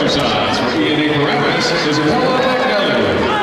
exercise for ENA Parameters is a pillow back belly.